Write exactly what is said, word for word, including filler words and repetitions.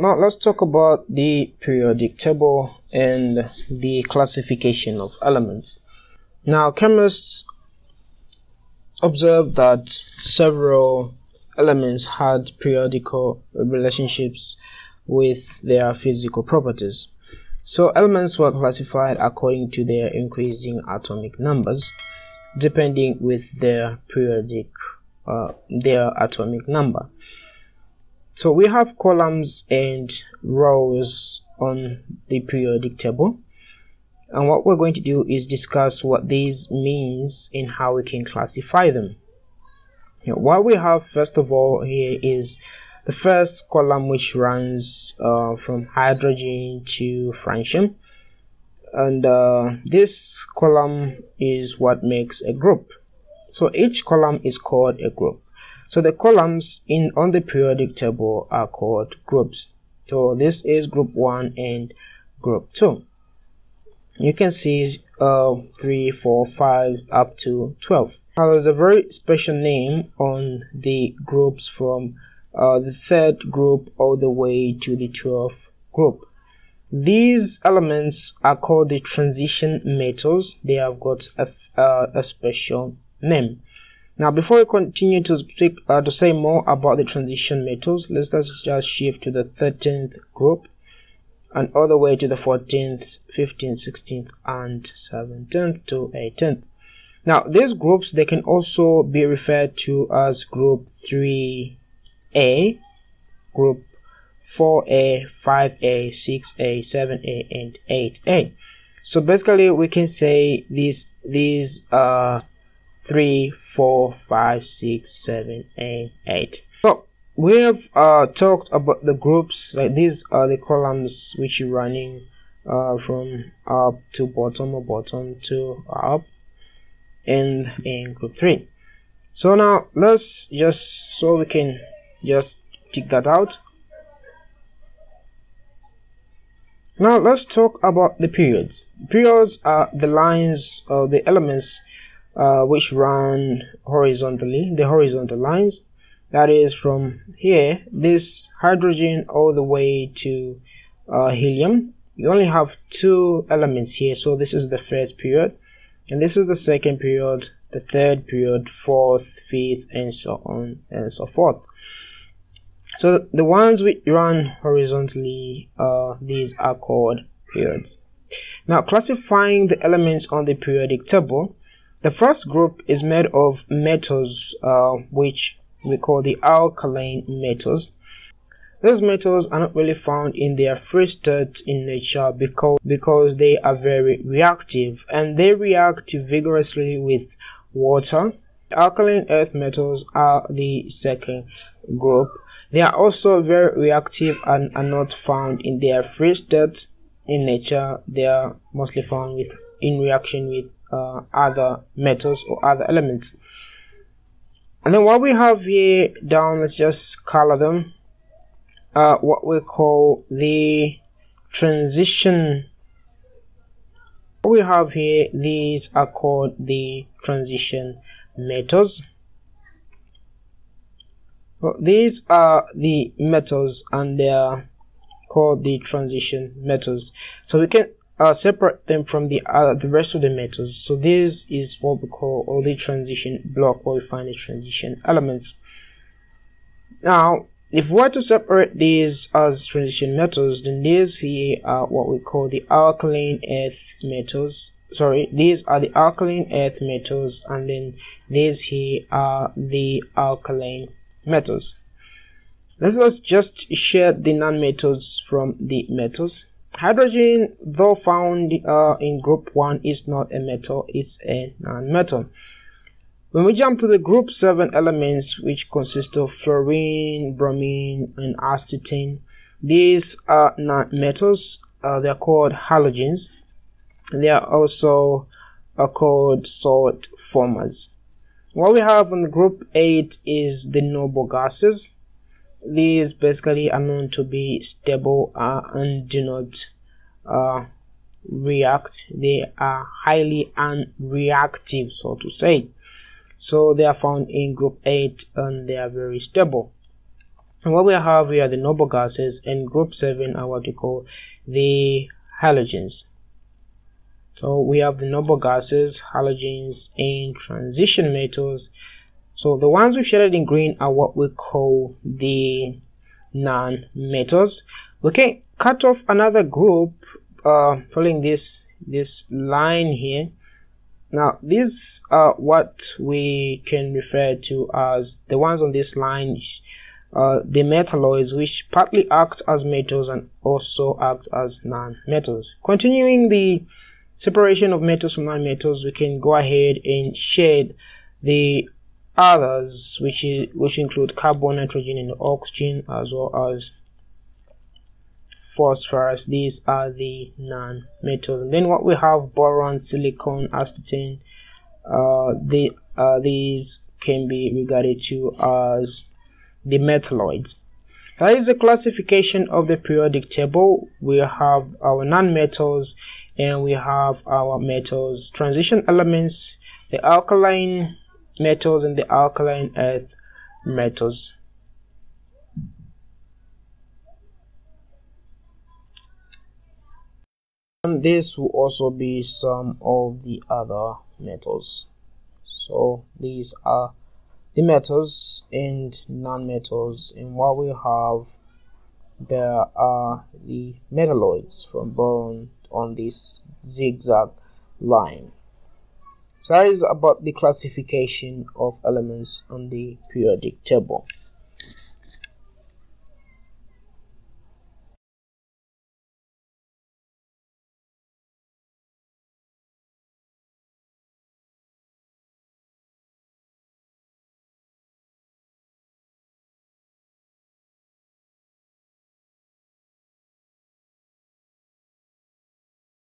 now let's talk about the periodic table and the classification of elements. Now, chemists observed that several elements had periodical relationships with their physical properties. So elements were classified according to their increasing atomic numbers, depending with their periodic, uh, their atomic number. So we have columns and rows on the periodic table, and what we're going to do is discuss what these means and how we can classify them. Now, what we have first of all here is the first column, which runs uh, from hydrogen to francium, and uh, this column is what makes a group. So each column is called a group. So the columns in on the periodic table are called groups. So this is group one and group two. You can see uh, three, four, five up to twelve. Now there's a very special name on the groups from Uh, the third group all the way to the twelfth group. These elements are called the transition metals. They have got a, uh, a special name. Now, before we continue to speak uh, to say more about the transition metals, let's just shift to the thirteenth group and all the way to the fourteenth, fifteenth, sixteenth, and seventeenth to eighteenth. Now, these groups, they can also be referred to as group three. A, group four A, five A, six A, seven A, and eight A. So basically we can say these these are three, four, five, six, seven, and eight. So we have uh, talked about the groups. Like these are the columns which are running uh, from up to bottom or bottom to up, and in group three. So now let's just so we can just take that out. Now let's talk about the periods. Periods are the lines of the elements uh, which run horizontally, the horizontal lines. That is from here, this hydrogen all the way to uh, helium. You only have two elements here, so this is the first period, and this is the second period, the third period, fourth, fifth, and so on and so forth. So the ones which run horizontally, uh, these are called periods. Now, classifying the elements on the periodic table, the first group is made of metals, uh, which we call the alkaline metals. These metals are not really found in their free state in nature because, because they are very reactive, and they react vigorously with water. Alkaline earth metals are the second group. They are also very reactive and are not found in their free state in nature. They are mostly found with in reaction with uh, other metals or other elements. And then what we have here down, let's just color them. Uh, what we call the transition. What we have here, these are called the transition metals. Well, these are the metals, and they are called the transition metals. So we can uh, separate them from the uh, the rest of the metals. So this is what we call all the transition block, or we find the transition elements. Now, if we were to separate these as transition metals, then these here are what we call the alkaline earth metals. Sorry, these are the alkaline earth metals, and then these here are the alkaline metals. Let's, let's just share the non-metals from the metals. Hydrogen, though found uh, in group one, is not a metal, it's a non-metal. When we jump to the group seven elements, which consist of fluorine, bromine, and astatine, these are not metals. Uh, they are called halogens. They are also uh, called salt formers. What we have on the group eight is the noble gases. These basically are known to be stable uh, and do not uh, react. They are highly unreactive, so to say. So they are found in group eight, and they are very stable. And what we have here are the noble gases, and group seven are what we call the halogens. So we have the noble gases, halogens, and transition metals. So the ones we've shaded in green are what we call the non-metals. We can cut off another group uh, following this this line here. Now these are what we can refer to as the ones on this line, uh, the metalloids, which partly act as metals and also act as non-metals. Continuing the separation of metals from non-metals, we can go ahead and shade the others, which is, which include carbon, nitrogen, and oxygen, as well as phosphorus. These are the non-metals. And then what we have: boron, silicon, astatine. Uh, the uh, these can be regarded to as the metalloids. That is the classification of the periodic table. We have our non-metals and we have our metals. Transition elements: the alkaline metals and the alkaline earth metals. And this will also be some of the other metals. So these are the metals and non-metals, and what we have there are the metalloids from boron on this zigzag line. So that is about the classification of elements on the periodic table.